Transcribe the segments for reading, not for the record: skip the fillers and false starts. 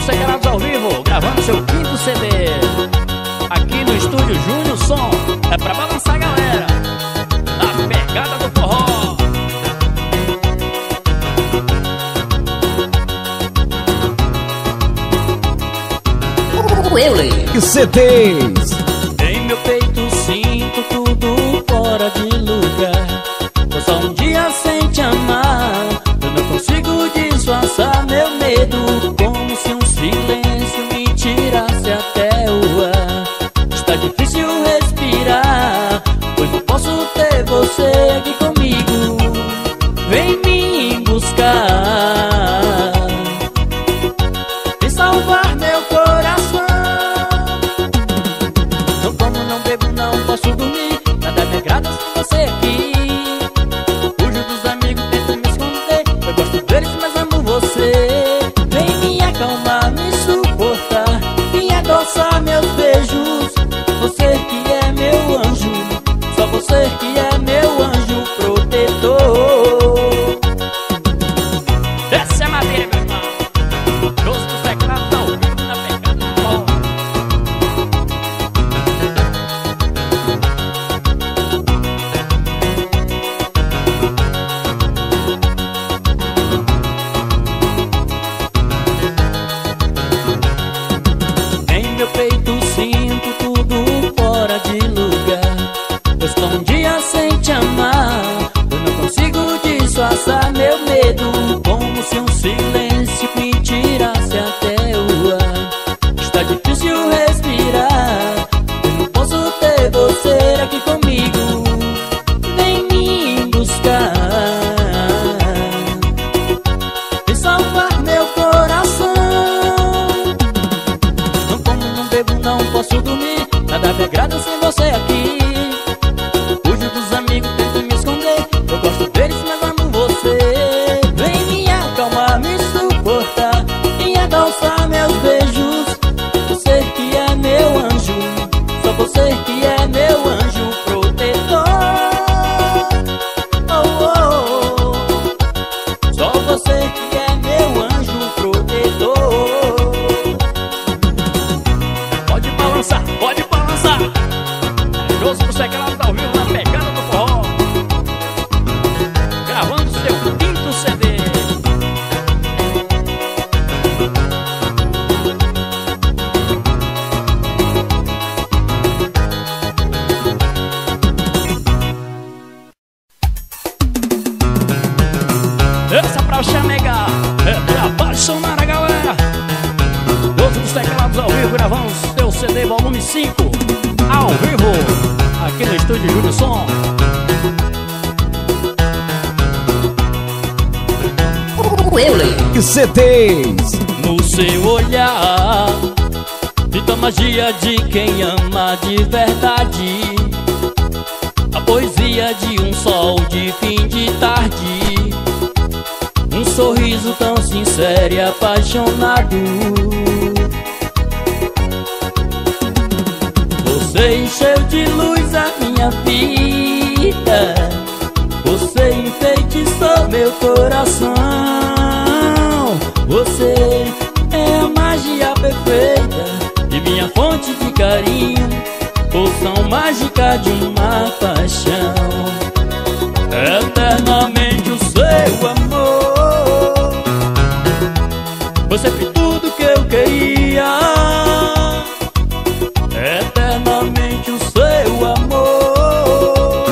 dos Teclados ao vivo, gravando seu quinto CD aqui no estúdio Júnior Som. É pra balançar a galera da pegada do forró. E CDs. Em meu peito sinto tudo fora de lugar. Eu só um dia sem te amar. Eu não consigo disfarçar meu medo. Como se um silêncio me tirasse até o ar. Está difícil respirar, pois não posso ter você aqui comigo. Vem me buscar, me salvar meu coração. Não como, não bebo, não posso dormir. Nada me agrada sem você aqui. Fujo dos amigos, tento me esconder. Eu gosto deles, mas amo você. Vem me acalmar, me suportar, me adoçar meus beijos. Você que é meu anjo, só você que é meu anjo protetor. Essa é a madeira, meu irmão. Josi dos Teclados ao vivo na pegada do forró. Em meu peito sinto tudo fora de lugar. Eu estou um dia sem te amar. Eu não consigo disfarçar meu medo. Como se um silêncio me tirasse até o ar. Está difícil respirar. Eu não posso ter você aqui comigo. Vem me buscar, e salvar meu coração. Não como, não bebo, não posso dormir. Nada me agrada sem você aqui. Fujo dos amigos, tento me esconder. Eu gosto deles, mas amo você. Vem me acalmar, me suportar, me adoçar meus beijos. Você que é meu anjo, só você que é meu anjo protetor. Oh, oh, oh. Só você que é meu anjo protetor. Pode balançar, pode balançar. Josi dos Teclados ao vivo na pegada do forró, gravando seu quinto CD. Dança pra você negar, é pra apaixonar a galera. Josi dos Teclados ao vivo, gravando seu CD volume 5 ao vivo aqui no estúdio Júnior Som. E CDs. No seu olhar fica a magia de quem ama de verdade. A poesia de um sol de fim de tarde. Um sorriso tão sincero e apaixonado. Você encheu de luz a minha vida. Você enfeitiçou meu coração. Você é a magia perfeita e minha fonte de carinho, poção mágica de uma paixão. Eternamente o seu amor. Você fez tudo que eu queria. Eternamente o seu amor.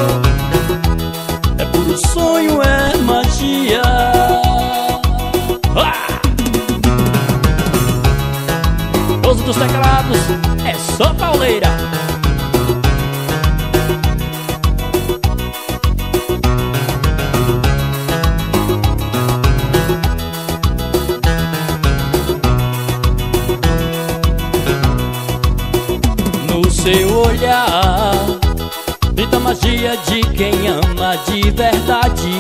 É puro sonho, é magia. Josi dos Teclados é só pauleira. No seu olhar fica a magia de quem ama de verdade.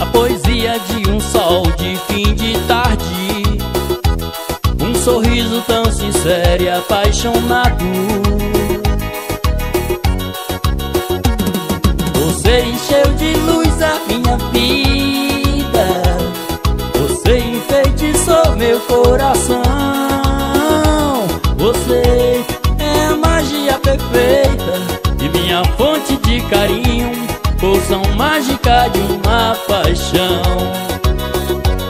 A poesia de um sol de fim de tarde. Um sorriso tão sincero e apaixonado. Você encheu de luz a minha vida. Você enfeitiçou meu coração. coração. Você é a magia perfeita e minha fonte de carinho, poção mágica de uma paixão.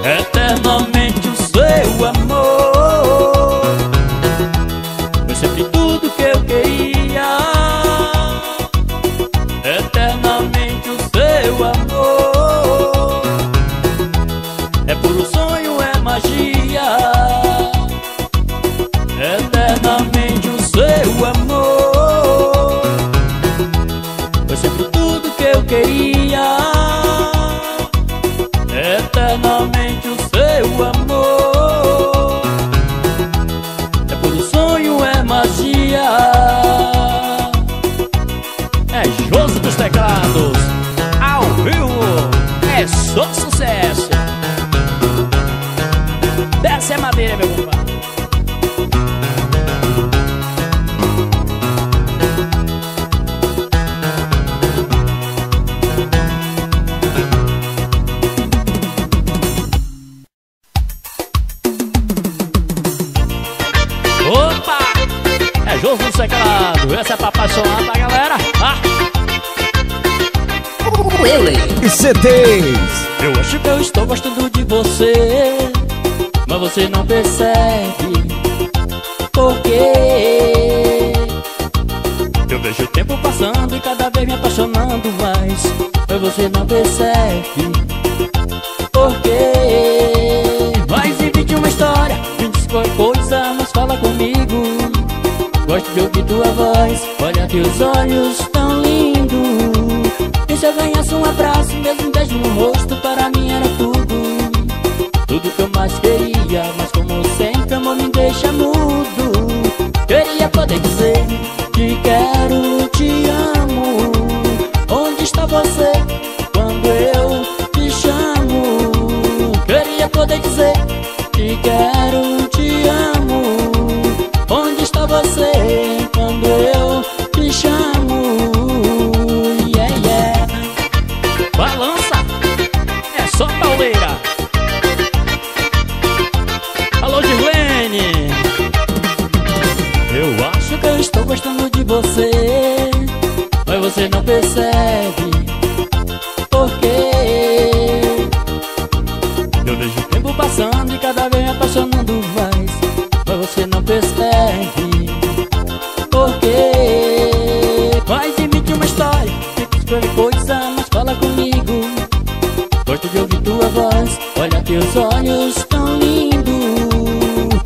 Eternamente o seu amor foi sempre tudo que eu queria. Eternamente o seu amor é puro sonho, é magia. Eternamente o seu amor foi sempre tudo que eu queria. Eternamente o seu amor é puro sonho, é magia. É Josi dos Teclados, ao vivo, é só sucesso. Desce a madeira, meu compadre. Opa! É Josi dos Teclados, essa é pra apaixonar da galera. Ah! E CTs. Eu acho que eu estou gostando de você, mas você não percebe por quê? Eu vejo o tempo passando e cada vez me apaixonando mais, mas você não percebe por quê? Mas invente uma história, me diz qualquer coisa, mas fala comigo. Gosto de ouvir tua voz, olha teus olhos tão lindos. E se eu ganhasse um abraço, mesmo um beijo no rosto, para mim era tudo que eu mais queria. Mas como sempre, amor, me deixa mudo. Queria poder dizer que quero, te amo. Onde está você quando eu te chamo? Queria poder dizer que quero, te amo. Onde está você quando eu te chamo? Yeah, yeah. Balança, é só pauleira. Eu acho que eu estou gostando de você, mas você não percebe por quê? Eu vejo o tempo passando e cada vez me apaixonando mais, mas você não percebe por quê? Mas invente uma história, me diz coisa, mas fala comigo. Gosto de ouvir tua voz, olha teus olhos tão lindos.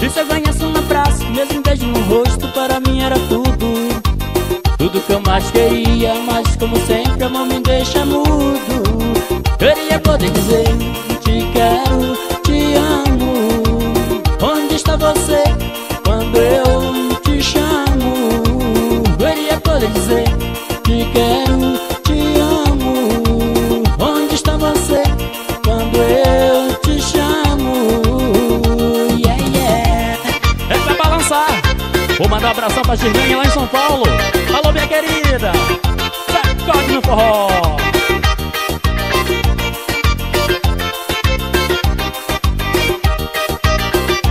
E se eu ganhasse um abraço, mesmo um beijo no rosto, para mim era tudo que eu mais queria. Mas como sempre, amor, me deixa mudo. Queria poder dizer te quero, te amo. Onde está você quando eu te chamo? Queria poder dizer te quero, te amo. Onde está você quando eu te chamo? Yeah, yeah. É pra balançar. Vou mandar um abração pra Girlinha lá em São Paulo. Alô, minha querida, sacode no forró.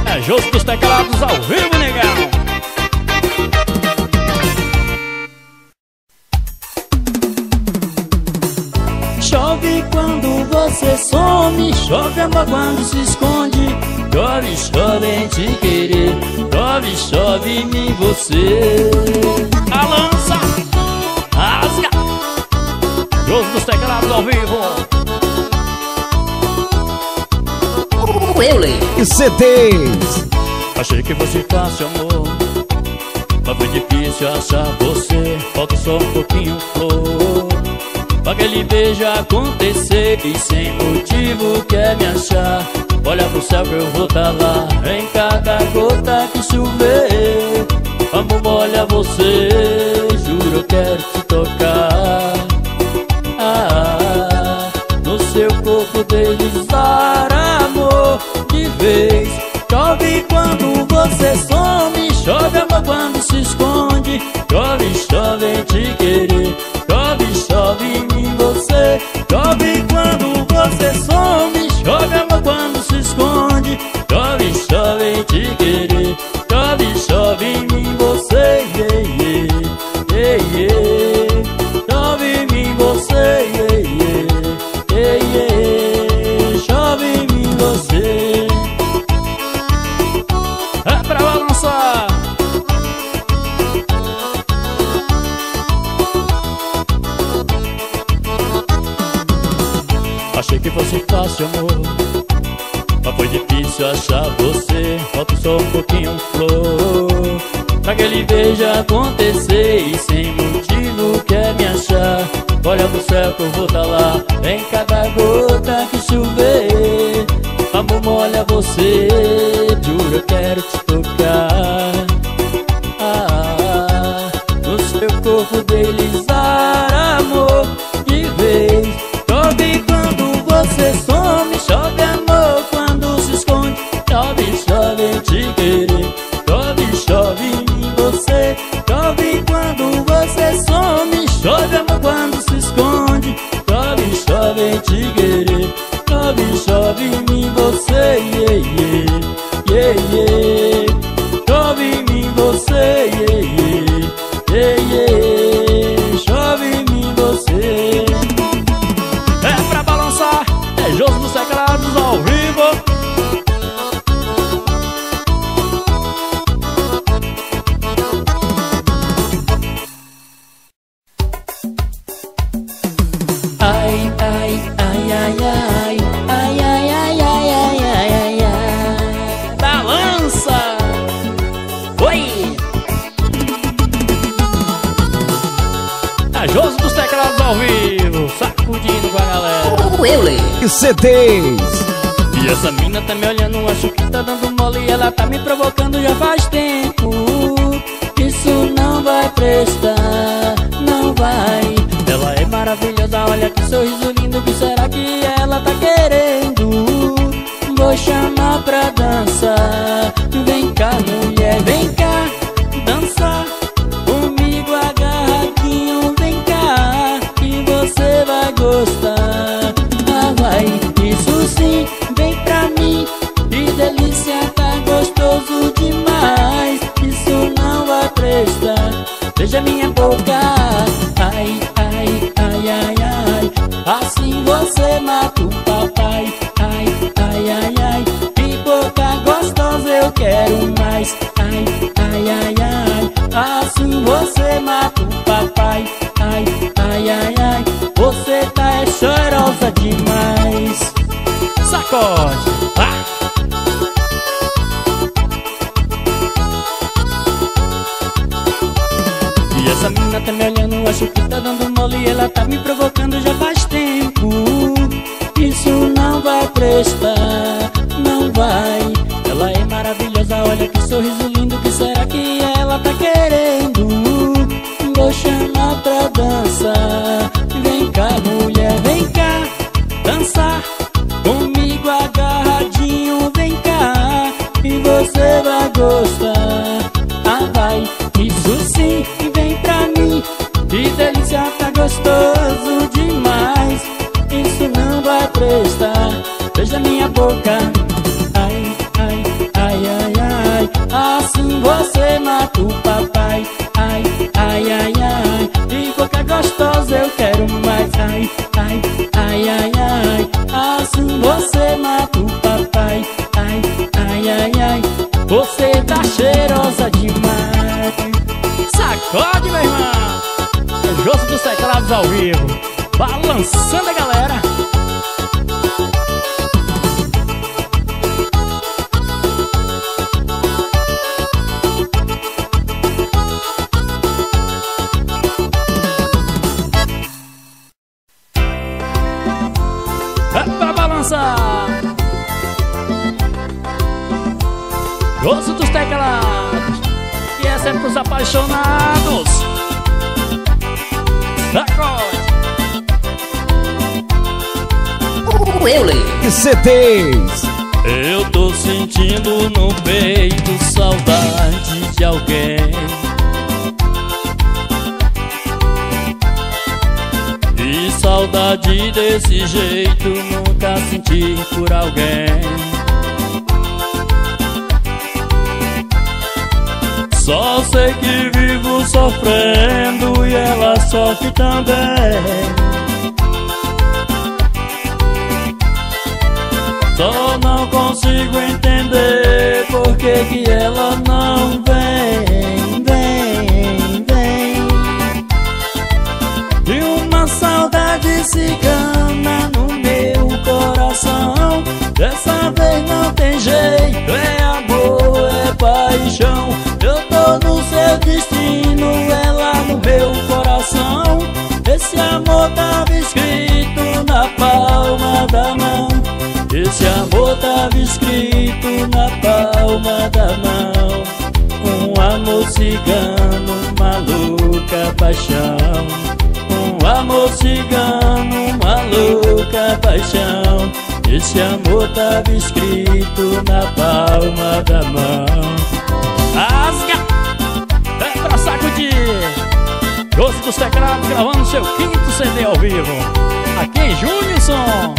É Josi dos Teclados, ao vivo, negão. Chove quando você some, chove amor quando se esconde. Chove, chove em te querer, chove, chove em mim você. A lança, rasga, Josi dos Teclados ao vivo. E CTs. Achei que fosse fácil, amor, mas foi difícil achar você. Falta só um pouquinho, flor, pra aquele beijo acontecer. E sem motivo quer me achar, olha pro céu que eu vou tá lá. Em cada gota que chover, amor, molha você. Juro, eu quero te tocar, ah, no seu corpo deslizar, amor, de vez. Chove quando você some, chove amor quando se esconde. Chove, chove em te querer, chove, chove em mim você. Chove quando você some, chove amor quando se esconde. Chove, chove em fácil, amor, mas foi difícil achar você. Falta só um pouquinho, flor, pra que ele veja acontecer e sem motivo quer me achar. Olha pro céu que eu vou tá lá em cada gota que chover. Amor, molha você, juro, eu quero te tocar, ah, no seu corpo deslizar, amor, de vez. Chove quando você some, chove amor quando se esconde. Chove, chove, te querer. Chove, chove em você. Chove quando você some, chove amor quando se esconde. Chove, chove, te querer. Chove, chove em mim você, yeah, yeah, yeah, yeah. Chove em mim você, yeah, yeah, yeah, yeah. Chove em mim você. É pra balançar, é Josi dos Teclados ao vivo. Sacudindo com a galera e CDs. E essa mina tá me olhando, acho que tá dando mole. Ela tá me provocando já faz tempo. Isso não vai prestar, não vai. Ela é maravilhosa, olha que sorriso lindo. O que será que ela tá querendo? Vou chamar pra dançar. Vem cá, mulher, vem cá dançar comigo agarradinho. Vem cá, você vai gostar, ah, vai. Isso sim, vem pra mim. Que delícia, tá gostoso demais. Isso não vai prestar. Veja minha boca. Ai, ai, ai, ai, ai. Assim você mata o papai. Ai, ai, ai, ai. Que boca gostosa, eu quero mais. Ai, ai, ai, ai. Assim você mata o papai. Ai, ai, ai, ai. Você tá é cheirosa demais. Sacode, ah! E essa mina tá me olhando, acho que tá dando mole. Ela tá me provocando já faz tempo. Isso não vai prestar, não vai. Ela é maravilhosa, olha que sorriso lindo. O que será que ela tá querendo? Vou chamar pra dançar. Vem cá, mulher, vem cá dançar comigo agarradinho. Vem cá e você vai gostar, ah, vai. Isso sim, vem pra mim. Que delícia, tá gostoso demais. Isso não vai prestar. Veja minha boca. Ai, ai, ai, ai, ai. Assim você mata o papai. Ai, ai, ai, ai. Que boca gostosa, eu quero mais. Ai, ai, ai, ai, ai. Assim você mata o papai. Ai, ai, ai, ai. Você tá cheirosa demais. Sacode, meu irmão. Josi dos Teclados ao vivo, balançando a galera. Josi dos Teclados. E essa é pros apaixonados. Sacode. E CDs. Eu tô sentindo no peito saudade de alguém. E saudade desse jeito nunca senti por alguém. Só sei que vivo sofrendo e ela sofre também. Só não consigo entender por que que ela não vem, vem, vem. E uma saudade cigana no meu coração. Esse amor tava escrito na palma da mão. Um amor cigano, uma louca paixão. Um amor cigano, uma louca paixão. Esse amor tava escrito na palma da mão. Asca! Vem pra sacudir! Josi dos Teclados gravando seu 5º CD ao vivo aqui em Júnior Som.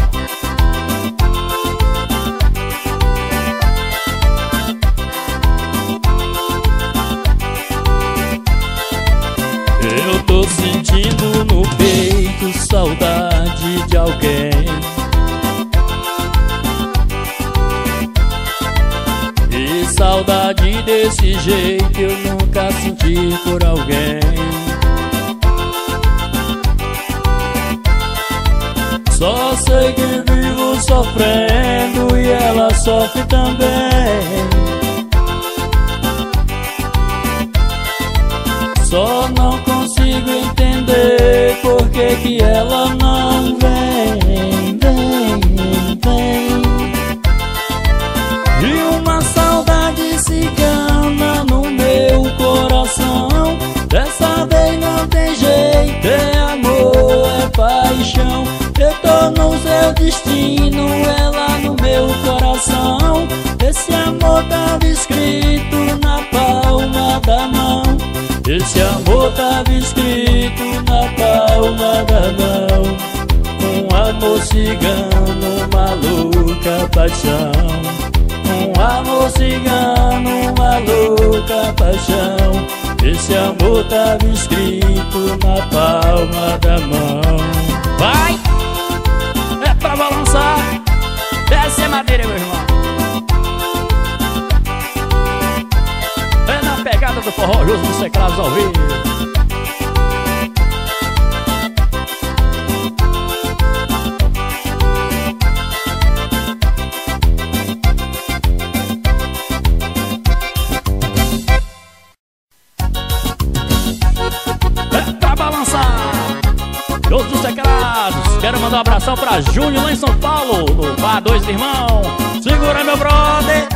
Eu tô sentindo no peito saudade de alguém. E saudade desse jeito eu nunca senti por alguém. Só sei que vivo sofrendo e ela sofre também. Só não consigo entender por que que ela não vem. E uma saudade cigana no meu coração. Dessa vez não tem jeito, é amor, é paixão. Eu tô no seu destino, ela no meu coração. Esse amor tava escrito na palma da mão. Esse amor tava escrito na palma da mão. Um amor cigano, uma louca paixão. Um amor cigano, uma louca paixão. Esse amor tava escrito na palma da mão. Vai! Pra balançar, desce a madeira, meu irmão. É na pegada do forró, Josi dos Teclados ao vivo. É pra balançar, Josi dos Teclados. Quero mandar um abração pra Júnior lá em São Paulo, do Bar Dois Irmão. Segura, meu brother!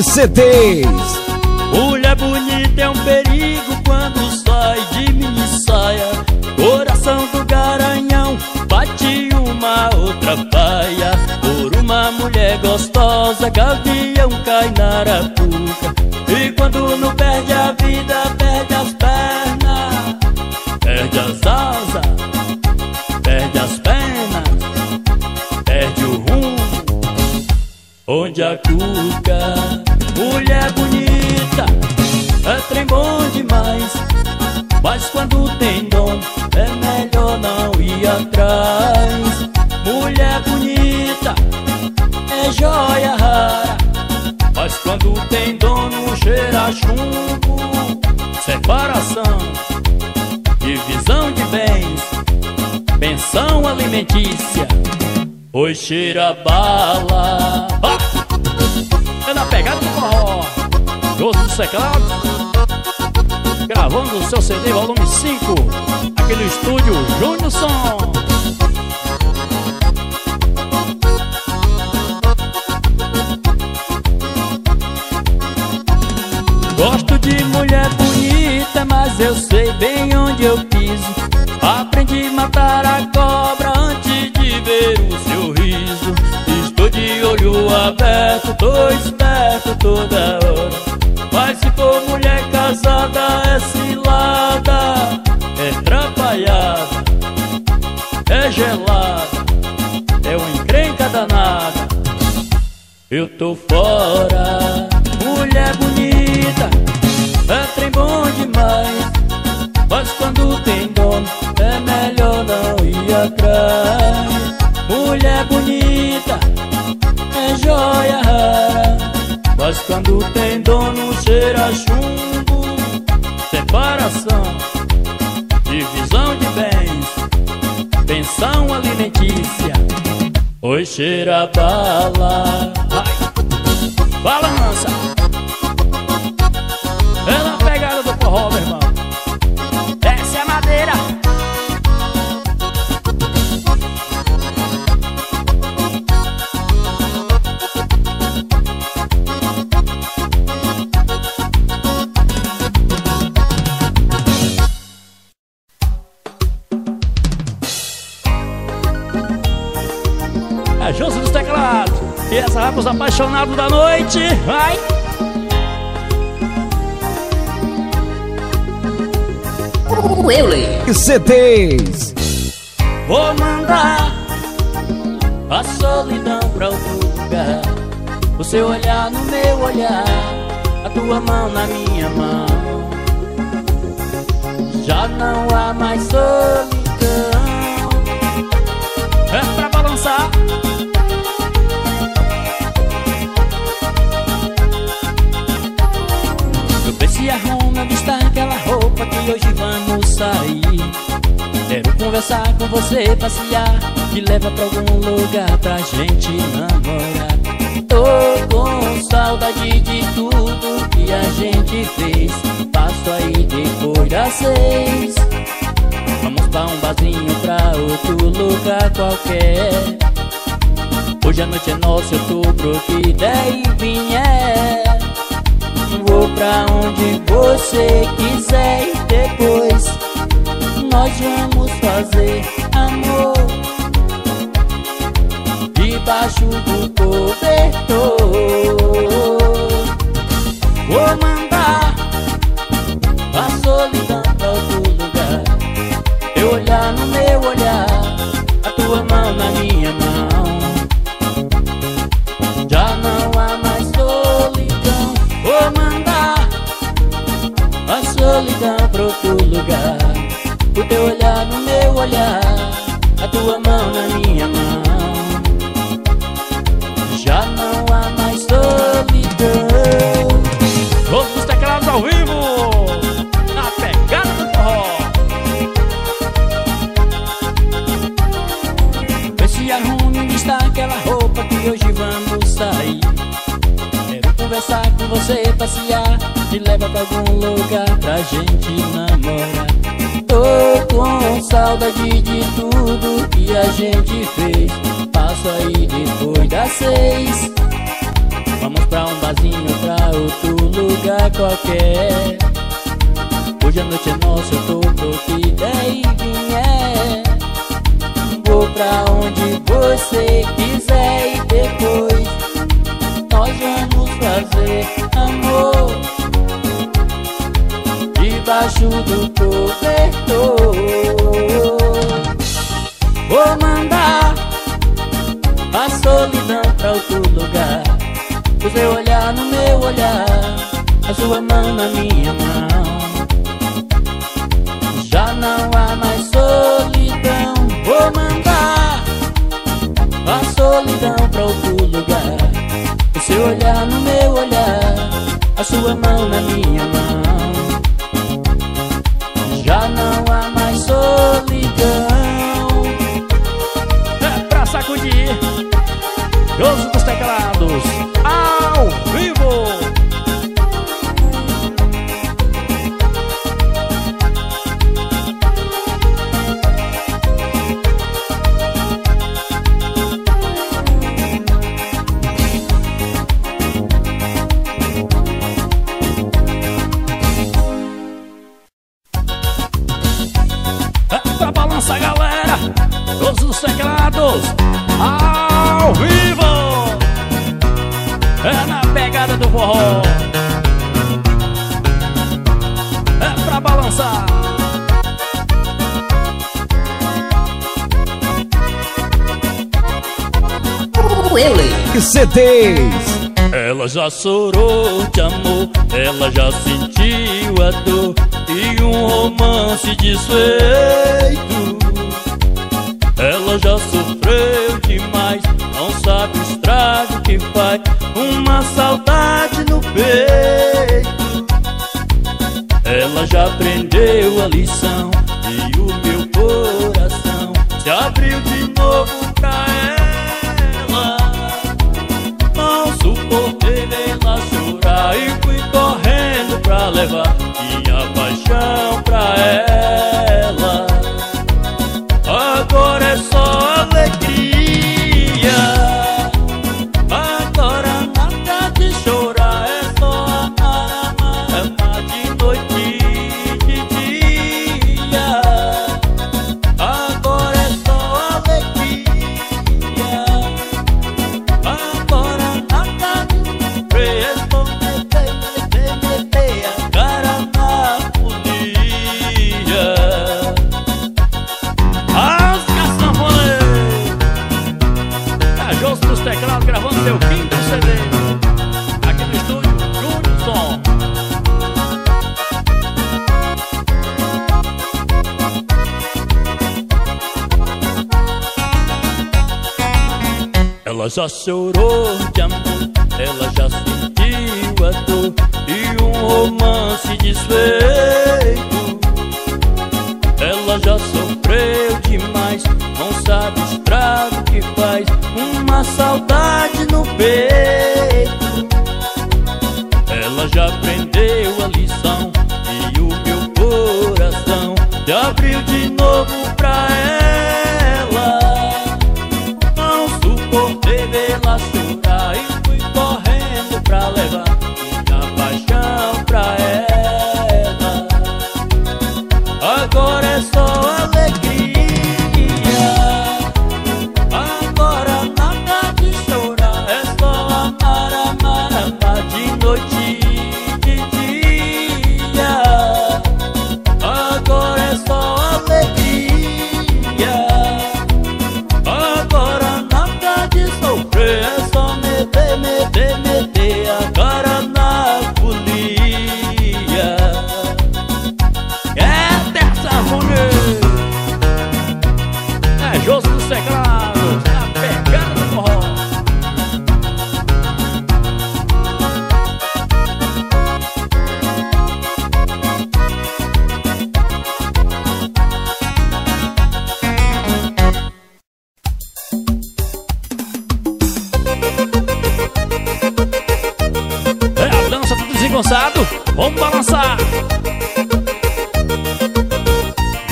CDs. Mulher bonita é um perigo quando sai de minissaia. Coração do garanhão bate uma outra paia. Por uma mulher gostosa, gavião cai na arapuca. E quando não perde a vida, perde as pernas, perde as asas, perde as penas, perde o rumo, onde a cuca. Mulher bonita é trem bom demais, mas quando tem dom é melhor não ir atrás. Mulher bonita é joia rara, mas quando tem dono, cheira chumbo. Separação, divisão de bens, pensão alimentícia, pois cheira bala. É na pegada do forró, Josi dos Teclados, gravando o seu CD volume 5, aquele estúdio Júnior Som. Gosto de mulher bonita, mas eu sei bem onde eu piso. Aprendi a matar a cobra antes de ver o seu riso. Estou de olho aberto, tô esperto toda hora. Mas se for mulher casada é cilada, é trapalhada, é gelada, é uma encrenca danada. Eu tô fora. Mulher bonita é trem bom demais, mas quando tem dono é melhor não ir atrás. Mulher bonita é joia rara, mas quando tem dono cheira chumbo. Separação, divisão de bens, pensão alimentícia, oi cheira bala. Vai, balança. É essa é madeira. É Josi dos Teclados. E essa vai para os apaixonados da noite. Vai! CDs. Vou mandar a solidão pra outro lugar. O seu olhar no meu olhar, a tua mão na minha mão. Já não há mais solidão. É pra balançar. Eu pensei arruma está aquela roupa que hoje vamos sair. Quero conversar com você, passear, me leva pra algum lugar pra gente namorar. Tô com saudade de tudo que a gente fez. Passo aí depois das 6. Vamos pra um barzinho, pra outro lugar qualquer. Hoje a noite é nossa, eu tô pro que der e vier. Vou pra onde você quiser e depois nós vamos fazer amor debaixo do cobertor. Vou mandar a solidão pra outro lugar. Teu olhar no meu olhar, a tua mão na minha mão. Já não há mais solidão. Vou mandar a solidão pra outro lugar. O teu olhar no meu olhar, a tua mão na minha mão. Já não há mais solidão. Josi dos Teclados ao vivo, na pegada do forró. Vê se arruma onde está aquela roupa que hoje vamos sair. Conversar com você, passear, me leva pra algum lugar pra gente namorar. Tô com saudade de tudo que a gente fez. Passo aí depois das 6. Vamos pra um barzinho, pra outro lugar qualquer. Hoje a noite é nossa, eu tô pro que der e vier. Vou pra onde você quiser e depois nós vamos fazer amor debaixo do cobertor. Vou mandar a solidão pra outro lugar. O seu olhar no meu olhar, a sua mão na minha mão. Já não há mais solidão. Vou mandar a solidão pra outro lugar. Seu olhar no meu olhar, a sua mão na minha mão. Já não há mais solidão. É pra sacudir. Josi dos Teclados ao vivo. Ao vivo é na pegada do forró, é pra balançar. CDs. Ela já chorou de amor, ela já sentiu a dor e um romance desfeito. Ela já sofreu demais, não sabe o estrago que faz uma saudade no peito. Ela já aprendeu a lição e o meu coração se abriu de novo pra ela. Não suportei vê-la chorar e fui correndo pra levar minha paixão pra ela. Ela já chorou de amor, ela já sentiu a dor e um romance desfeito. Ela já sofreu demais, não sabe o estrago que faz uma saudade no peito. Ela já aprendeu a lição e o meu coração te abriu de novo pra ela. Não suportei vê-la chorar e fui correndo pra levar minha paixão pra ela. Agora é só alegria, agora nada de chorar, é só amar, amar, amar de noite. Vamos balançar,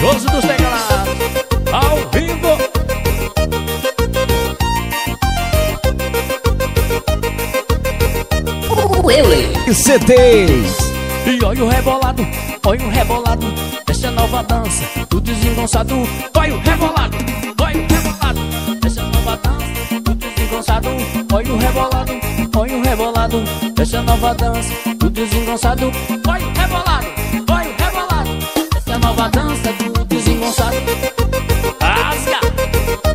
Josi dos Teclados, ao vivo. E olha o rebolado dessa nova dança do desengonçado. Olha o rebolado dessa nova dança do desengonçado. Olha o rebolado dessa nova dança desengonçado, olha o rebolado, essa nova dança do desengonçado. Rasga,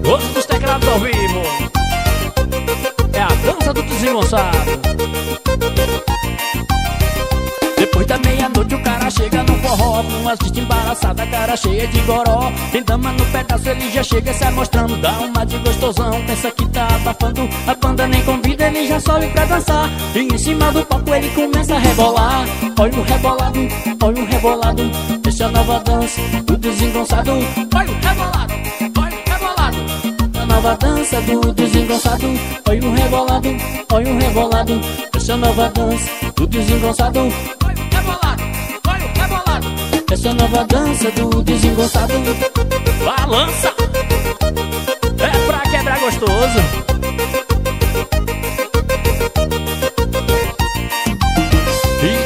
Josi dos Teclados ao vivo, é a dança do desengonçado. Depois da meia-noite o cara chega no forró, com as vistas embaraçadas, cara cheia de goró. Tem dama no pedaço, ele já chega se amostrando, dá uma de gostosão, pensa que tá abafando. A banda nem convida, ele já sobe pra dançar, e em cima do palco ele começa a rebolar. Olha o rebolado, essa nova dança do desengonçado. Olha o rebolado, essa nova dança do desengonçado. Olha o rebolado, essa nova dança do desengonçado. Olha o rebolado, essa nova dança do desengonçado. Balança, é pra quebrar gostoso.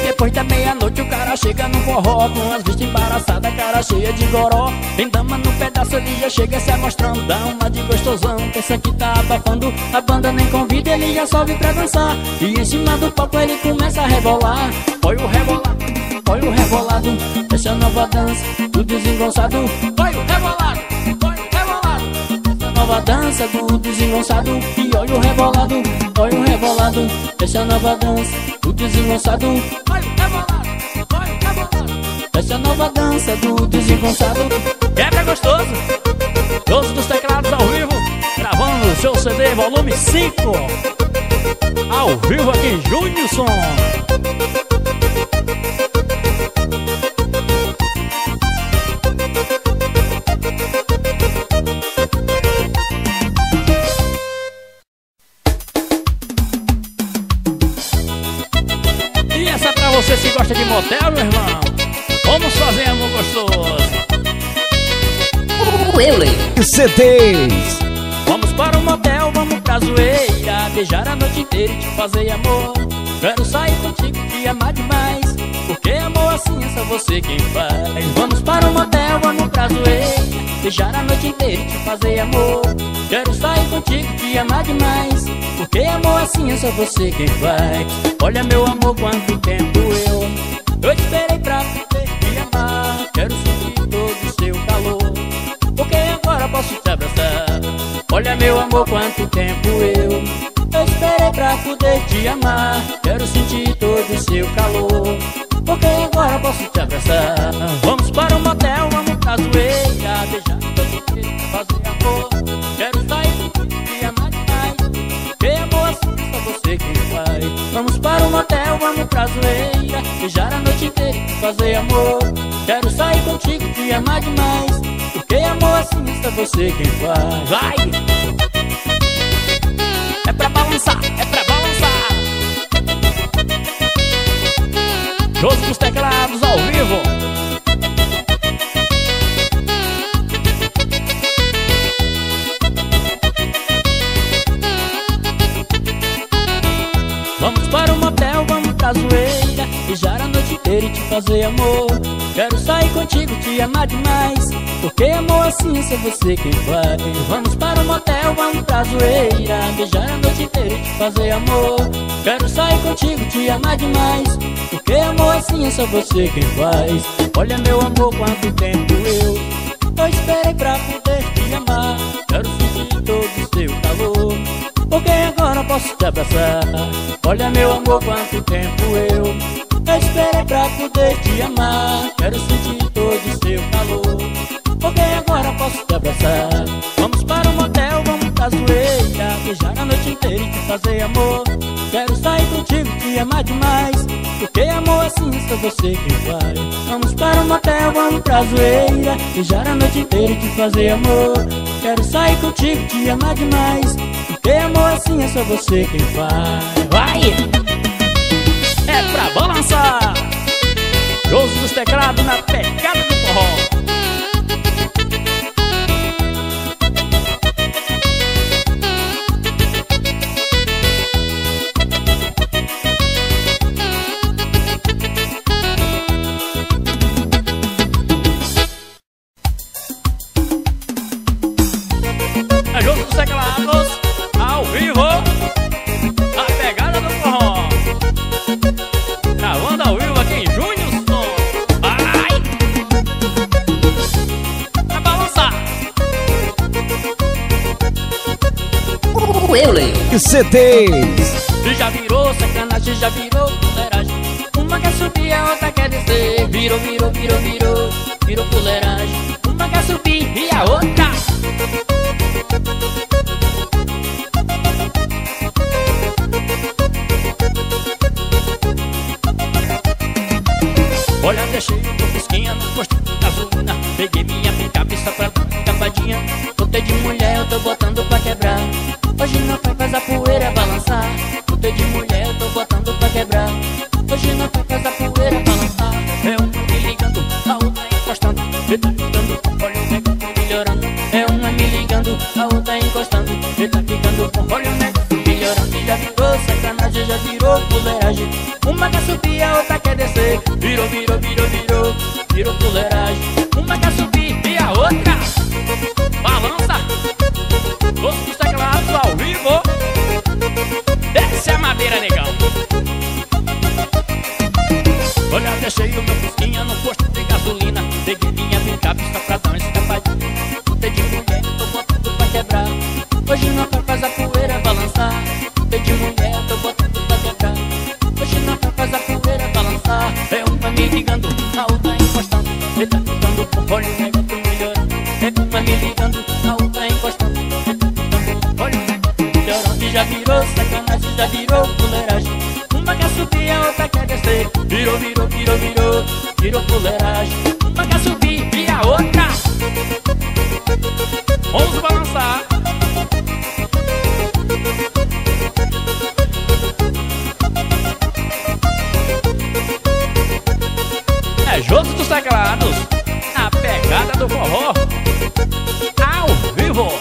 Depois da meia-noite o cara chega no forró, com as vistas embaraçadas, cara cheia de goró. Tem dama no pedaço, ele já chega se amostrando, dá uma de gostosão, pensa que tá abafando. A banda nem convida, ele já sobe pra dançar, e em cima do palco ele começa a rebolar. Olha o rebolado, essa nova dança do desengonçado. Olha o rebolado, essa nova dança do desengonçado. E olha o rebolado, essa nova dança do desengonçado. Olha o rebolado, essa nova dança do desengonçado. É gostoso, Josi dos Teclados ao vivo, gravando o seu CD volume 5, ao vivo aqui em Júnior Som. Você se gosta de motel, meu irmão? Vamos fazer algo gostoso. CDs. Vamos para o motel, vamos pra zoeira, beijar a noite inteira e te fazer amor. Quero sair contigo, te amar demais, porque amor assim é só você quem faz. Vamos para o motel, vamos pra zoeira, beijar a noite inteira e te fazer amor. Quero sair contigo, te amar demais, porque amor assim é só você quem faz. Olha meu amor, quanto tempo eu esperei pra poder te amar. Quero sentir todo o seu calor, porque agora posso te abraçar. Olha meu amor, quanto tempo eu esperei pra poder te amar. Quero sentir todo o seu calor, porque agora posso te abraçar. Vamos para o motel, vamos pra zoeira, beijar todo o tempo, fazer amor. Quero sair do que te amar demais, fazer amor. Quero sair contigo, te amar demais. Porque amor assim está você quem faz. Vai! É pra balançar, é pra balançar. Josi dos Teclados ao vivo. Vamos para o motel, vamos pra zoeira, beijar a noite inteira e te fazer amor. Quero sair contigo, te amar demais, porque amor assim só você quem faz. Vamos para o motel, vamos pra zoeira, beijar a noite inteira e te fazer amor. Quero sair contigo, te amar demais, porque amor assim só você quem faz. Olha meu amor, quanto tempo eu esperei pra poder te amar. Quero sentir todo o seu calor, porque agora posso te abraçar. Olha meu amor, quanto tempo eu esperei pra poder te amar. Quero sentir todo o seu calor, porque agora posso te abraçar. Vamos para o motel, vamos pra zoeira, beijar a noite inteira e te fazer amor. Quero sair contigo, te amar demais, porque amor assim só você que faz. Vamos para o motel, vamos pra zoeira, beijar a noite inteira e te fazer amor. Quero sair contigo, te amar demais, porque amor assim é só você quem faz. Vai! É pra balançar! Josi dos Teclados na pegada do forró. CTs. Já virou sacanagem, já virou fuleiragem. Uma quer subir, a outra quer descer. Virou, virou, virou, virou, virou fuleiragem. Uma quer subir e a outra. Olha, deixei o fusquinha no posto da zona. Peguei minha picape só pra dar capadinha. Botei de mulher, eu tô botando pra quebrar. Hoje não vai fazer a poeira balançar. Botei de mulher, eu tô botando pra quebrar. Hoje não vai fazer a poeira balançar. É uma me ligando, a outra encostando. Me tá ficando, olha o negócio melhorando. É uma me ligando, a outra encostando. Me tá ficando, olha o negócio melhorando. Já virou sacanagem, já virou fuleiragem. Uma quer subir, a outra quer descer. Virou, virou, virou, virou, virou fuleiragem. Uma quer subir e a outra balança. Josi dos Teclados ao vivo. Desce a madeira, negão. Olha, deixei o meu fusquinha no posto de gasolina. Peguei minha picape só pra dar uma escapadinha. Botei de mulher, tô botando pra quebrar. Hoje não vai fazer a poeira balançar. Botei de mulher, tô botando pra quebrar. Hoje não vai fazer a poeira balançar. É uma me ligando, a outra encostando. Me tá ficando com olho, negão, tô melhorando. É uma me ligando, a outra encostando. Já virou sacanagem, já virou fuleiragem. Uma quer subir, a outra quer descer. Virou, virou, virou, virou, virou fuleiragem. Uma quer subir e a outra. Vamos balançar. É Josi dos Teclados, a pegada do forró. Ao vivo.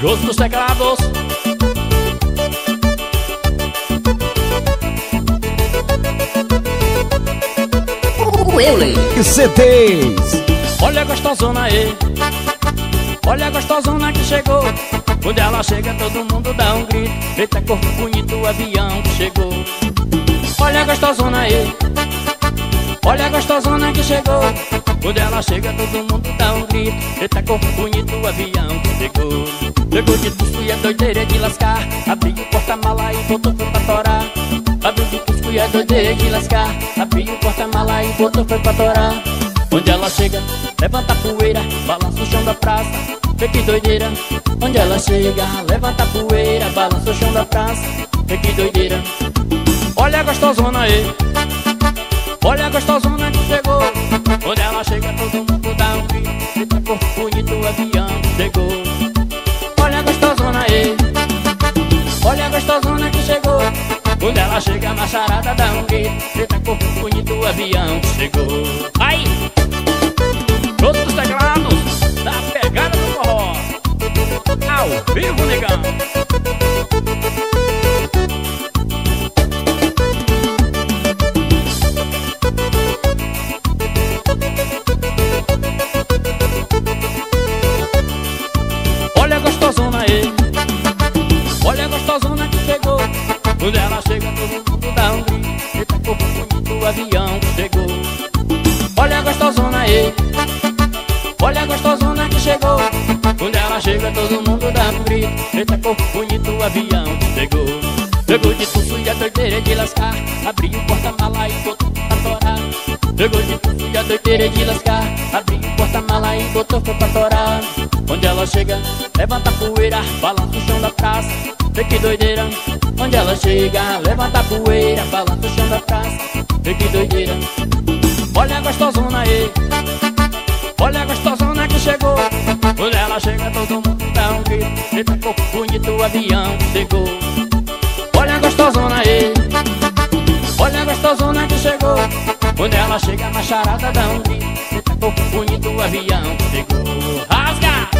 Josi dos Teclados. CTs. Olha a gostosona aí, olha a gostosona que chegou. Quando ela chega todo mundo dá um grito. Eita corpo bonito, o avião que chegou. Olha a gostosona aí, olha a gostosona que chegou. Quando ela chega todo mundo dá um grito. Eita corpo bonito, o avião que chegou. Chegou de Cusco e a doideira é de lascar. Abriu o porta-mala e voltou foi pra torar. Abriu de Cusco e a doideira é de lascar. Abriu o porta-mala e voltou foi pra torar. Onde ela chega, levanta a poeira, balança o chão da praça. Vê que doideira. Onde ela chega, levanta a poeira, balança o chão da praça. Vê que doideira. Olha a gostosona aí, olha a gostosona que chegou. Onde ela chega, todo mundo dá um fim. Eita, corpo bonito, o avião chegou. Olha a gostosona aí, olha a gostosona que chegou. Quando ela chega na charada dá um grito. Eita, corpo bonito, o avião chegou. Aí, Josi dos Teclados, da pegada do forró, ao vivo, negão. Olha a gostosona aí, olha a gostosona que chegou. Quando ela chega, todo mundo dá um grito. Eita, corpo bonito, o avião chegou. Olha a gostosona aí, olha a gostosona que chegou. Quando ela chega, todo mundo dá um grito. Eita, corpo bonito, o avião chegou. Chegou de tudo e a doideira de lascar. Abriu o porta-mala e botou pra torar. Chegou de tudo e a doideira de lascar. Abriu o porta-mala e botou pra torar. Onde ela chega, levanta a poeira, balança o chão da praça. Vê que doideira. Onde ela chega, levanta a poeira, balança o chão da praça. Vê que doideira. Olha a gostosona aí, olha a gostosona que chegou. Quando ela chega, todo mundo dá um grito. Eita, corpo bonito, o avião chegou. Olha a gostosona aí, olha a gostosona que chegou. Quando ela chega, na charada dá um grito. Eita, corpo bonito, o avião chegou. Rasga!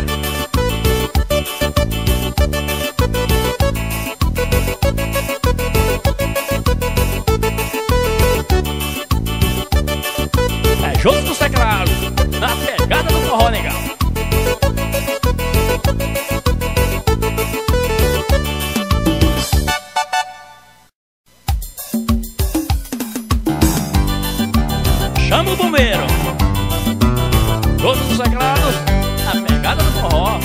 É Josi dos Teclados, na pegada do forró, legal. Chama o bombeiro. Josi dos Teclados, na pegada do forró.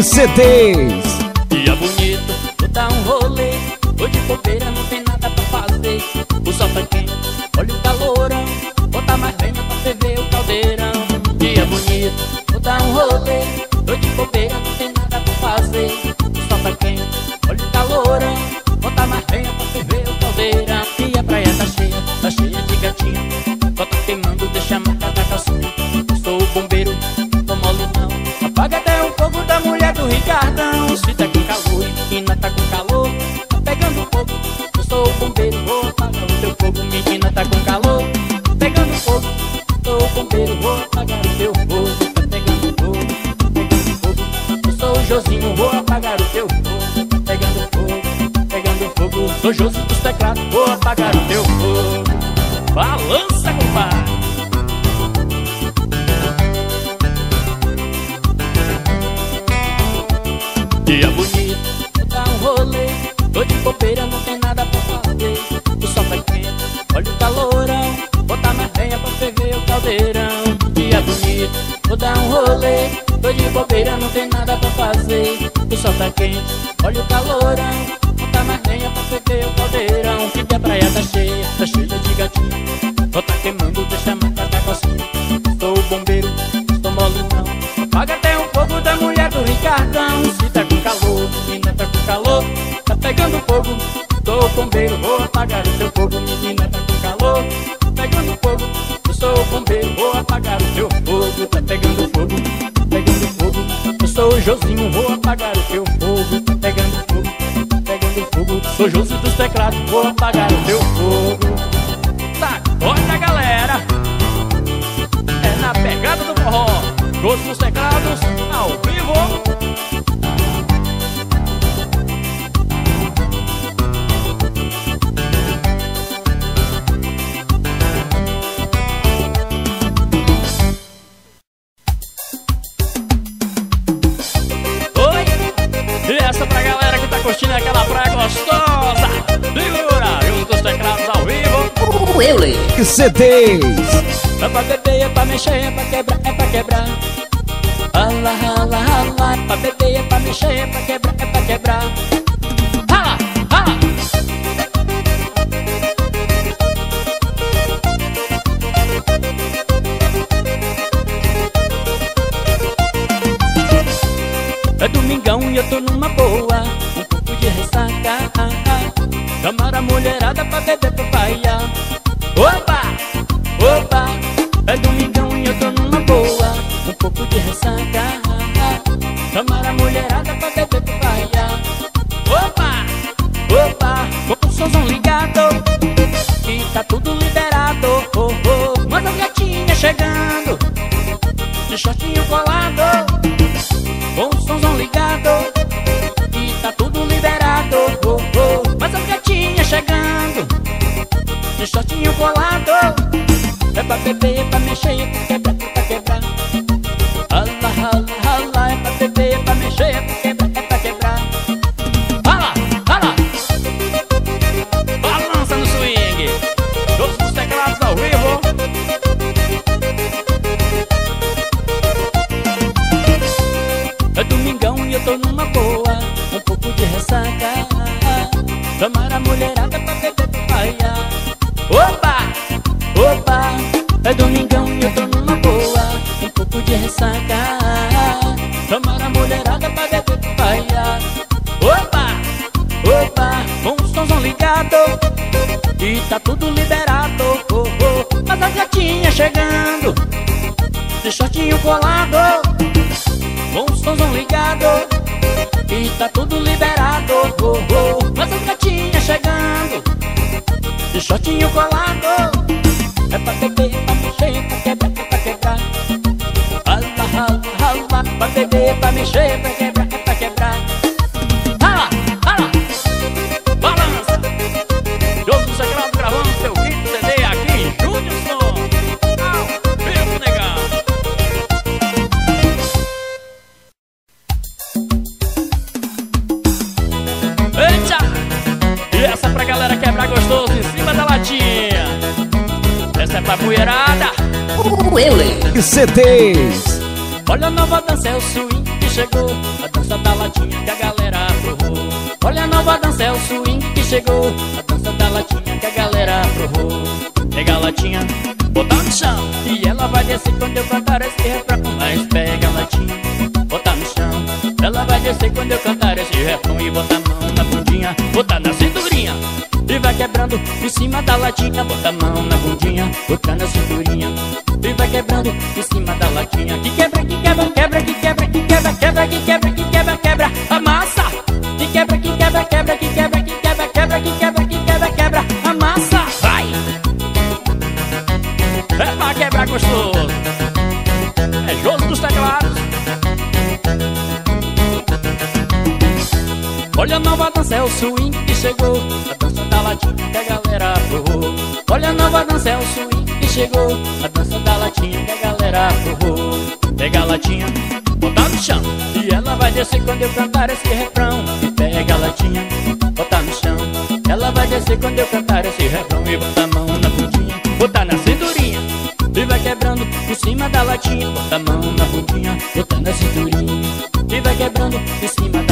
CDs. Dia bonito, vou dar um rolê. Tô de bobeira, não tem nada pra fazer. O sol tá quente, olha o calorão. Bota mais lenha pra ferver o caldeirão. Dia bonito, vou dar um rolê. Tô de bobeira, não tem nada pra fazer. O sol tá quente, olha o calorão. Bota mais lenha pra ferver o caldeirão. E a praia tá cheia de gatinha. Só tá queimando, deixa a marca da calcinha. Sou o bombeiro, não tô mole não. Apaga até o fogo da mulher do Ricardão. Se tá com calor e menina tá com calor. Tô pegando fogo, eu sou o bombeiro. Vou apagar o teu fogo, menina tá com calor. Tô pegando fogo, sou o bombeiro. Vou apagar o teu fogo, tá pegando fogo, eu sou o Josinho. Vou apagar o teu fogo, tá pegando fogo, sou Josi dos Teclados. Vou apagar o teu fogo, balança compadre. Dia bonito, vou dar um rolê. Tô de bobeira, não tem nada pra fazer. O sol tá quente, olha o calorão. Bota mais lenha pra ferver o caldeirão. Dia bonito, vou dar um rolê. Tô de bobeira, não tem nada pra fazer. O sol tá quente, olha o calorão. Bota mais lenha pra ferver o caldeirão. E a praia tá cheia de gatinho. Só tá queimando, deixa a marca da calcinha. Sou o bombeiro, estou mole não. Apaga até um fogo da mulher do Ricardão. Se tá com calor, menina tá com calor. Tá pegando fogo, sou o bombeiro. Vou apagar o teu fogo, menina tá com calor. Tá pegando fogo, eu sou o bombeiro. Vou apagar o teu fogo, tá pegando fogo, eu sou o Josinho. Vou apagar o teu fogo, tá pegando fogo, sou Josi dos Teclados. Vou apagar o teu fogo. Tá, olha galera, é na pegada do forró. Josi dos Teclados, ao vivo. Oi! E essa pra galera que tá curtindo aquela praia gostosa. Segura! Josi dos Teclados, ao vivo. CDs. É pra beber, é pra mexer, é pra quebrar, é pra quebrar. Rala, rala, rala. É pra beber, é pra mexer, é pra quebrar, é pra quebrar. Rala, rala. fiquei numa boa, um pouco de ressaca. Samara mulherada pra beber papaya. Opa, opa, é domingão e eu tô numa boa, um pouco de ressaca. Samara mulherada pra beber papaya. Opa, opa, com o somzão ligado e tá tudo liberado. Oh, oh, manda gatinha chegando de shortinho colado. Com o somzão ligado e tá tudo liberado, oh, oh. Mas a gatinha chegando de shortinho colado. É pra beber, é pra mexer, é pra quebrar, é pra quebrar. Rala, rala, rala. É pra beber, é pra mexer, é pra quebrar, é pra quebrar. Rala, rala. Balança no swing. Josi dos Teclados ao vivo. É domingão e eu tô numa boa, um pouco de ressaca. Samara mulherada pra beber papaya. Opa, opa, é domingão e eu tô numa boa, um pouco de ressaca. Samara mulherada pra beber papaya. Opa, opa, com os tons ligado e tá tudo liberado, oh, oh. Mas a gatinha chegando de shortinho colado. Com o somzão ligado e tá tudo liberado, oh, oh. Mas a gatinha chegando de shortinho colado. É pra beber, é pra mexer, é pra quebrar, é pra quebrar. Rala, rala, rala. É pra beber, é pra mexer, é pra quebrar, é pra quebrar. Rala, rala. Balança. Josi dos Teclados gravando seu vídeo CD aqui em Júnior Som. Pra mulherada, e CDs. Olha a nova dança, é o swing que chegou, a dança da latinha que a galera forrou. Olha a nova dança, é o swing que chegou, a dança da latinha que a galera forrou. Pega a latinha, bota no chão, e ela vai descer quando eu cantar esse refrão. Mas pega a latinha, bota no chão, ela vai descer quando eu cantar esse refrão. E bota a mão na bundinha, bota na cinturinha, e vai quebrando em cima da latinha. Bota a mão na bundinha, bota na cinturinha, e vai quebrando em cima da latinha. Que quebra, que quebra, quebra, que quebra, que quebra, quebra, que quebra, que quebra, quebra, amassa. Que quebra, que quebra, quebra, que quebra, que quebra, quebra, que quebra, que quebra, quebra, amassa. Vai! É pra quebrar gostoso. É Josi dos Teclados. Olha a nova dança, é o swing que chegou, a dança da latinha que a galera forrou. Olha a nova dança, é o swing que chegou, a dança da latinha que a galera forrou. Pega a latinha, bota no chão, e ela vai descer quando eu cantar esse refrão. E pega a latinha, bota no chão,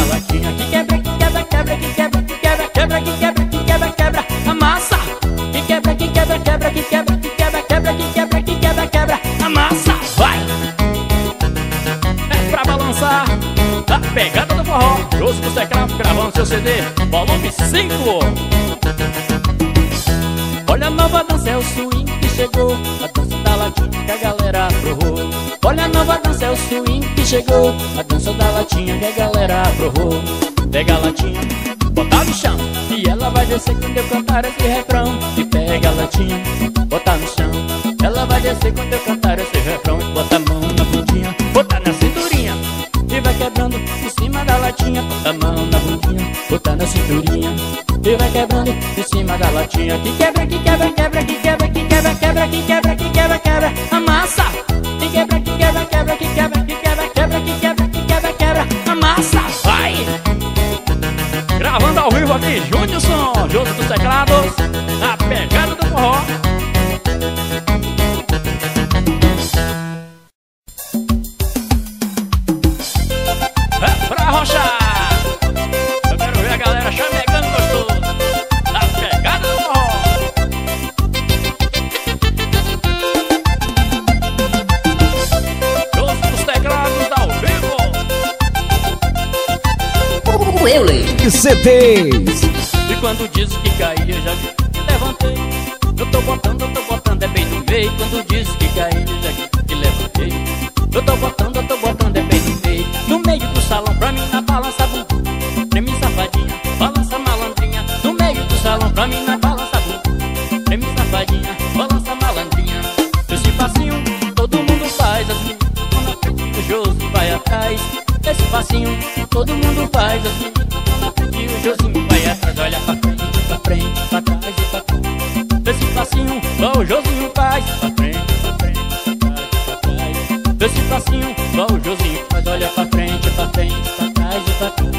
ela vai descer quando eu cantar esse refrão. E bota a mão na bundinha, bota na cinturinha, e vai quebrando em cima da latinha. Bota a mão na bundinha, bota na cinturinha, e vai quebrando em cima da latinha. Que quebra, que quebra, quebra, que quebra, que quebra, quebra, que quebra, que quebra, quebra, amassa. Que quebra, que quebra, quebra, que quebra, que quebra, quebra, que quebra, que quebra, quebra, amassa. Vai! É pra balançar a pegada do forró. Josi dos Teclados gravando seu CD, volume 5. Olha a nova dança, é o swing que chegou, a dança da latinha que a galera forrou. Olha a nova dança, é o swing que chegou, a dança da latinha que a galera forrou. Pega a latinha, bota no chão, e ela vai descer quando eu cantar esse refrão. E pega a latinha, bota no chão, ela vai descer quando eu cantar esse refrão. Bota a mão na bundinha, bota na cinturinha, e vai quebrando em cima da latinha. Bota a mão na bundinha, bota na cinturinha, e vai quebrando em cima da latinha. Que quebra, que quebra, quebra, que quebra, que quebra, quebra, que quebra, que quebra, quebra, amassa. Que quebra, que quebra, quebra, que quebra, que quebra, quebra, que quebra, que quebra, quebra, amassa. Vai! Gravando ao vivo aqui, Júnior Som, Josi dos Teclados, a pegada do forró. É pra rochar. Eu quero ver a galera chamegando gostoso, a pegada do forró. Josi dos Teclados e CDs. E quando diz que caí, eu já vi, levantei. Eu tô botando, é bem no meio. Quando diz que caí, eu já vi, que levantei. Eu tô botando, é bem no meio. No meio do salão, pra mim na balança bumbum, treme safadinha, balança malandrinha. No meio do salão, pra mim na balança bumbum, treme safadinha, balança malandrinha. Esse passinho, todo mundo faz, as meninas estão na frente, o Josi vai atrás. Esse passinho, todo mundo faz, as meninas estão na frente, o Josinho vai atrás. Olha pra frente, pra trás e pra trás. Esse passinho, só o Josinho faz, pra frente, pra trás, pra trás. Esse passinho, só o Josinho faz, olha pra frente, pra trás e pra trás.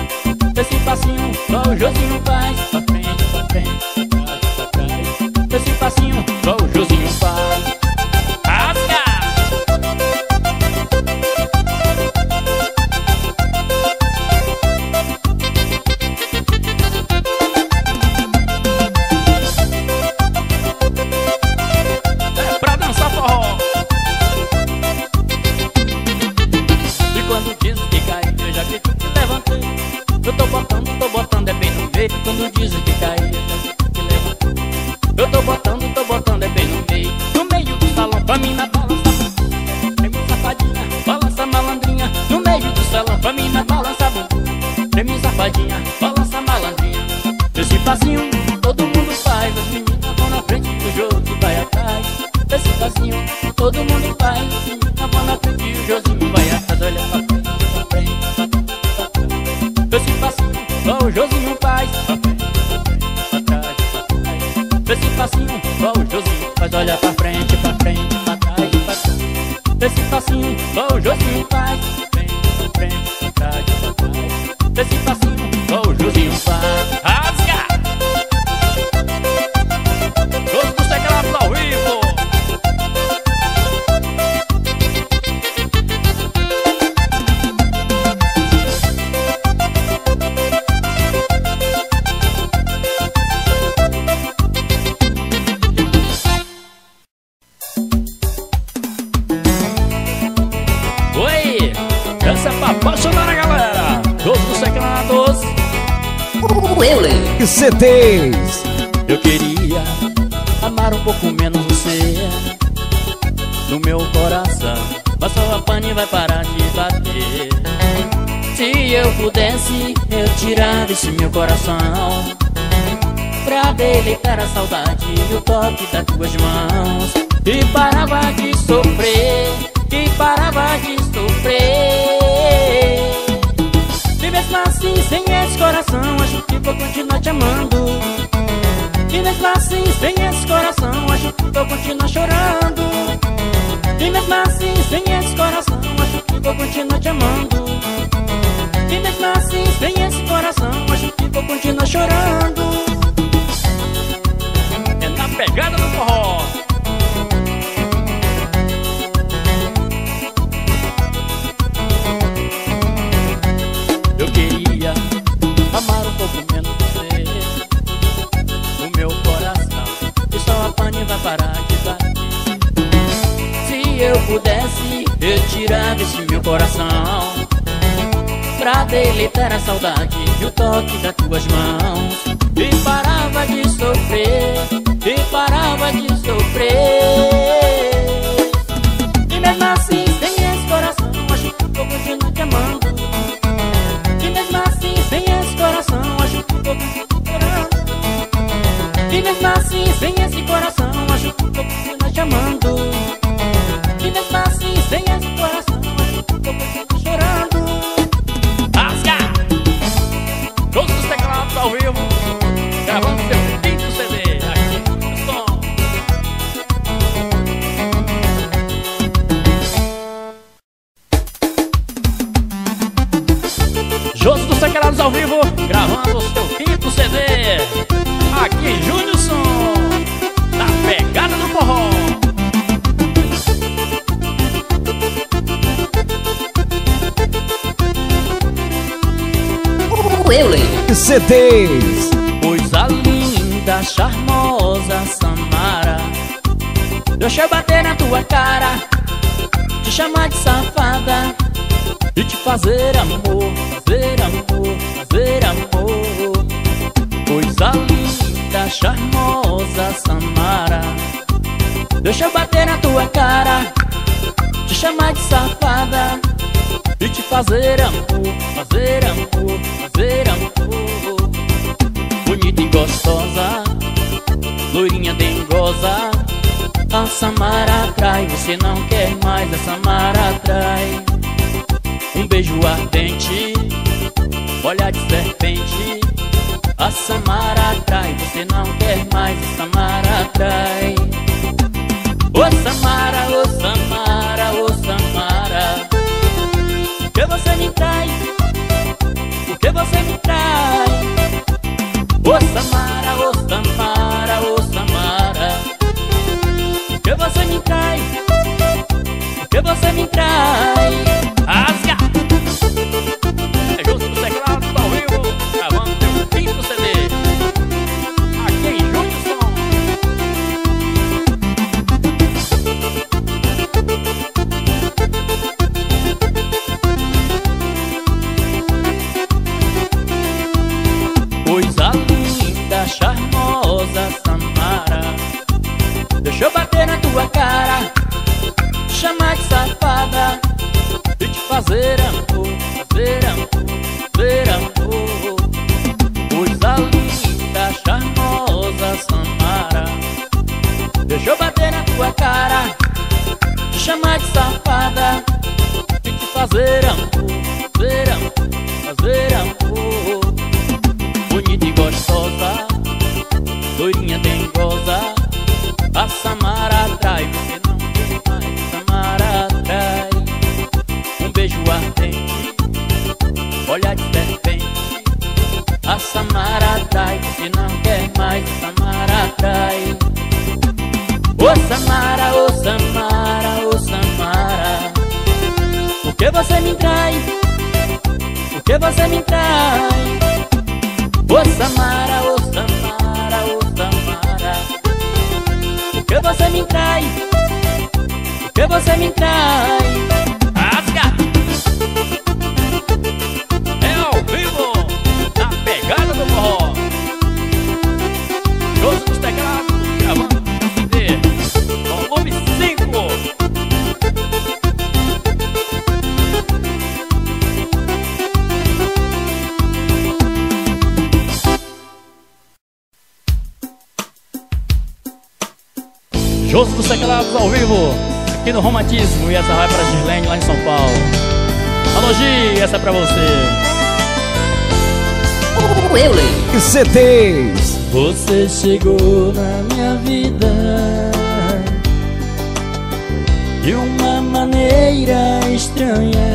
Esse passinho, só o Josinho faz, pra frente, pra trás, pra trás. Esse passinho, só o Josinho faz. Quando diz que cai, que levanta. Eu tô botando, é bem no meio. No meio do salão, pra mim na balança, treme safadinha, balança malandrinha. No meio do salão, pra mim na balança, treme safadinha, balança malandrinha. Esse passinho, todo mundo faz, as meninas vão na frente, o Josi vai atrás. Esse passinho, todo mundo faz, as meninas vão na frente, o Josi vai atrás. Olha pra frente, pra frente, pra trás. Esse passinho, só o Josinho faz, pra frente, pra trás, pra trás. Esse passinho, só o Josinho faz, olha pra frente, pra trás, pra trás. Esse passinho, só o Josinho faz, pra frente, pra trás, pra trás. Esse passinho, só o Josinho faz. Rasga! Josi dos Teclados ao vivo! CDs. Eu queria amar um pouco menos você no meu coração, mas só a pane vai parar de bater. Se eu pudesse, eu tirava esse meu coração pra deleitar a saudade e o toque das tuas mãos. E parava de sofrer, e parava de sofrer. E mesmo assim, sem esse coração, acho que vou continuar te amando. E mesmo assim, sem esse coração, acho que vou continuar chorando. E mesmo assim, sem esse coração, acho que vou continuar te amando. E mesmo assim, sem esse coração, acho que vou continuar chorando. É na pegada do forró. Amar um pouco menos você no meu coração, e só a pane vai parar de bater. Se eu pudesse, eu tirava esse meu coração pra deletar a saudade e o toque das tuas mãos. E parava de sofrer, e parava de sofrer. E mesmo assim, sem esse coração, acho que vou continuar te amando. E mesmo assim, sem esse coração, acho que vou continuar te amando. E mesmo assim, sem esse coração, acho que vou continuar te amando. E mesmo assim, sem esse coração, acho que vou continuar chorando. Asca! Josi dos Teclados ao vivo, gravando seu quinto CD aqui no Som. Josi dos Teclados ao vivo, gravando o seu quinto CD. Aqui, Júnior Som, na pegada do forró. CDs. Pois a linda, charmosa Samara, deixa eu bater na tua cara, te chamar de safada e te fazer amor, fazer amor, fazer amor. amor. Coisa linda, charmosa Samara, deixa eu bater na tua cara, te chamar de safada e te fazer amor, fazer amor, fazer amor. Bonita e gostosa, loirinha dengosa, a Samara atrai, você não quer mais, a Samara atrai. Um beijo ardente, olhar de serpente, a Samara atrai, você não quer mais, a Samara atrai. Ô Samara, ô Samara, ô Samara, por que você me trai? Por que você me trai? Ô Samara, ô Samara, ô Samara, por que você me trai? Por que você me trai? Ásia! É Josi dos Teclados, ao vivo, gravando teu quinto CD, aqui em Júnior Som. Coisa linda, charmosa Samara, deixa eu bater na tua cara, te chamar de safada e te fazer amor, fazer amor, fazer amor. Coisa linda, charmosa Samara, deixa eu bater na tua cara, te chamar de safada e te fazer amor, fazer amor, fazer amor. Bonita e gostosa, loirinha dengosa, a Samara atrai, você não tem mais, a Samara atrai. Um beijo ardente, olhar de serpente, a Samara atrai, você não quer mais, a Samara atrai. Ô Samara, ô Samara, ô Samara, por que você me trai? Por que você me trai? Ô Samara, ô Samara, ô Samara, por que você me trai? Por que você me trai? Ásia! É ao vivo, na pegada do forró, Josi dos Teclados, gravando CD, volume 5. Josi dos Teclados ao vivo, aqui no Romantismo, e essa vai pra Girlene, lá em São Paulo. Alô Gi, essa é pra você. Eu leio CDs. Você chegou na minha vida de uma maneira estranha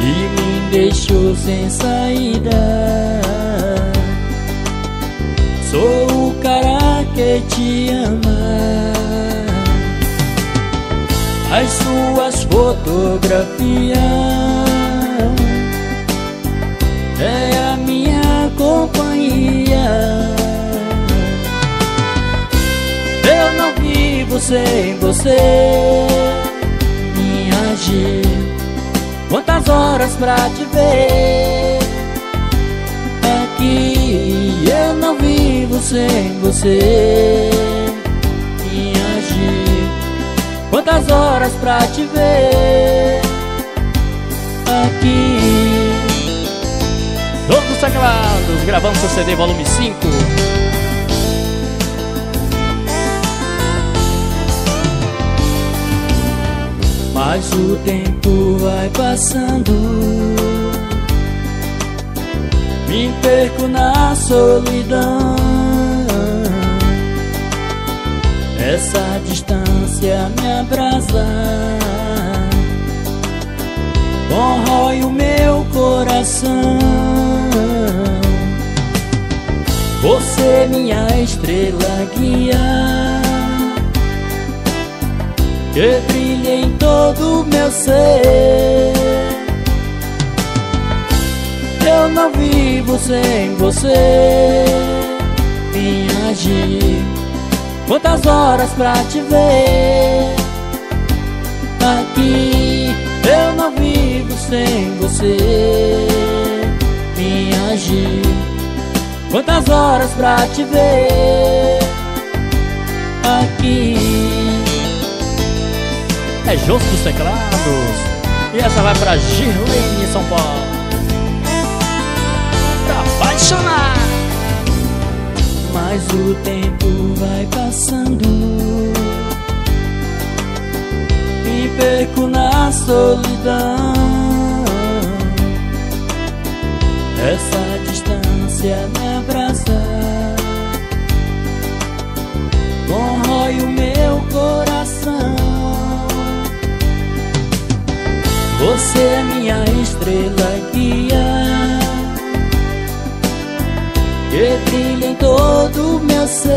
e me deixou sem saída. Sou o cara que te ama. As suas fotografias é a minha companhia. Eu não vivo sem você, minha Gi. Quantas horas pra te ver aqui? Eu não vivo sem você, minha Gi. Quantas horas pra te ver aqui? Josi dos Teclados, gravando seu CD volume 5. Mas o tempo vai passando, me perco na solidão. Essa distância me abrasa, corrói o meu coração. Você, minha estrela guia, que brilha em todo o meu ser. Eu não vivo sem você, minha Gi. Quantas horas pra te ver aqui? Eu não vivo sem você. Quantas horas pra te ver aqui. É Josi dos Teclados. E essa vai pra Girlene, São Paulo. Pra apaixonar. Mas o tempo vai passando e perco na solidão. Essa distância me abraça, corrói o meu coração. Você é minha estrela guia que brilha em todo o meu ser,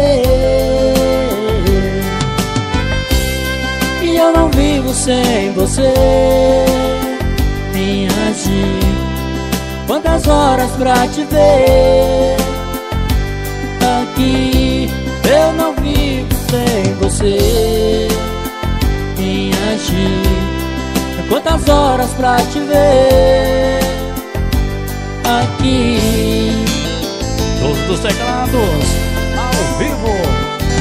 e eu não vivo sem você, minha gente. Quantas horas pra te ver aqui. Eu não vivo sem você, minha gente. Quantas horas pra te ver aqui. Josi dos Teclados, ao vivo,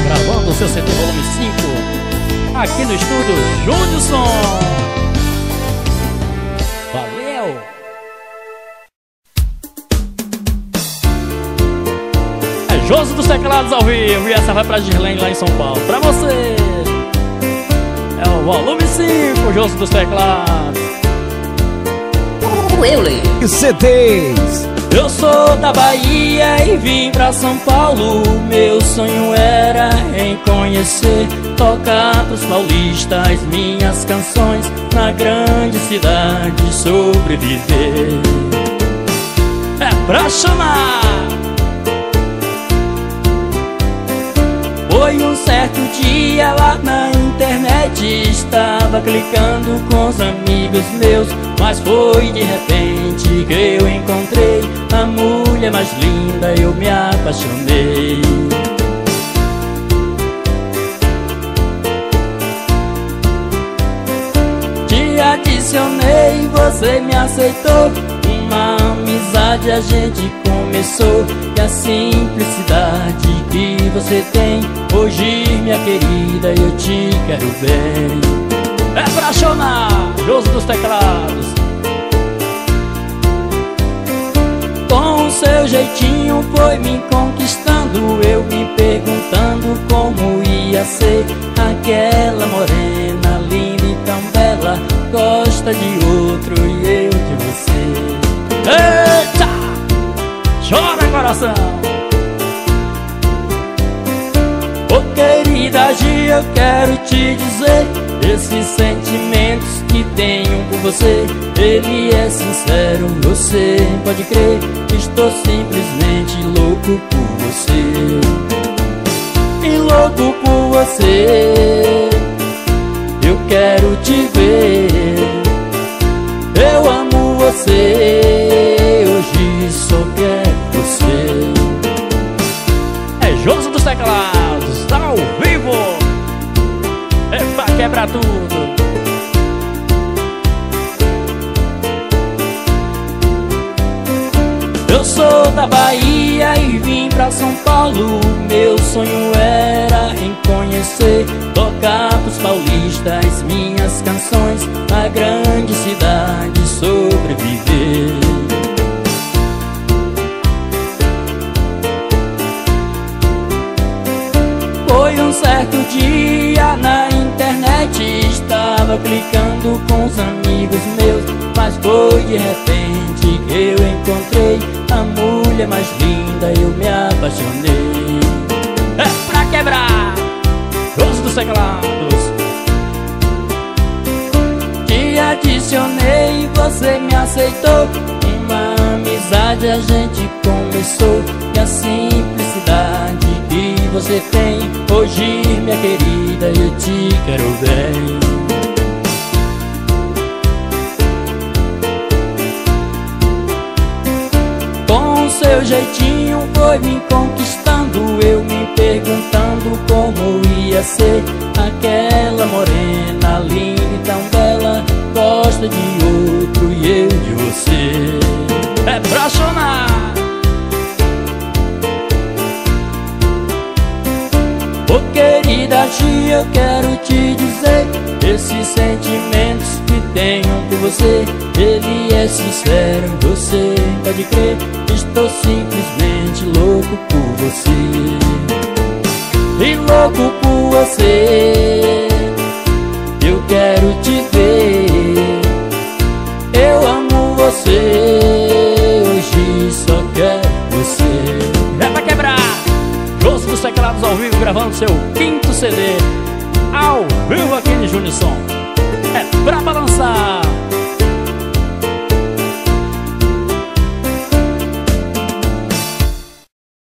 gravando seu CD volume 5, aqui no estúdio Júnior Som. Josi dos Teclados ao vivo. E essa vai pra Girlene lá em São Paulo. Pra você. É o volume 5, Josi dos Teclados. Eu leio CDs. Eu sou da Bahia e vim pra São Paulo. Meu sonho era em conhecer, tocar pros paulistas minhas canções, na grande cidade sobreviver. É pra chamar. Foi um certo dia lá na internet, estava clicando com os amigos meus, mas foi de repente que eu encontrei a mulher mais linda, eu me apaixonei. Te adicionei, você me aceitou, uma amizade a gente começou, e a simplicidade que você tem hoje, minha querida, eu te quero bem. É pra chorar, Josi dos Teclados. Com o seu jeitinho foi me conquistando, eu me perguntando como ia ser aquela morena linda e tão bela, gosta de outro e eu de você. Eita! Chora, coração! Oh, querida Gi, eu quero te dizer, esses sentimentos que tenho por você, ele é sincero, você pode crer, estou simplesmente louco por você. E louco por você, eu quero te ver. Eu amo você, hoje só quero você. É Josi dos Teclados, tá ao vivo. É pra quebrar tudo. Eu sou da Bahia e vim pra São Paulo. Meu sonho era em conhecer, tocar pros paulistas minhas canções, na grande cidade sobreviver. Foi um certo dia na internet, estava clicando com os amigos meus, mas foi de repente que eu encontrei a mulher mais linda, eu me apaixonei. É pra quebrar, Josi dos Teclados. Te adicionei, você me aceitou, uma amizade a gente começou, e a simplicidade que você tem hoje, minha querida, eu te quero bem. Seu jeitinho foi me conquistando, eu me perguntando como ia ser aquela morena linda e tão bela, gosta de outro e eu de você. É pra chorar. E daqui eu quero te dizer, esses sentimentos que tenho por você, ele é sincero, você pode crer, estou simplesmente louco por você. E louco por você, eu quero te ver. Eu amo você, hoje só quero você. É pra quebrar! Josi dos Teclados ao vivo gravando seu 5º CD. Ao vivo aqui.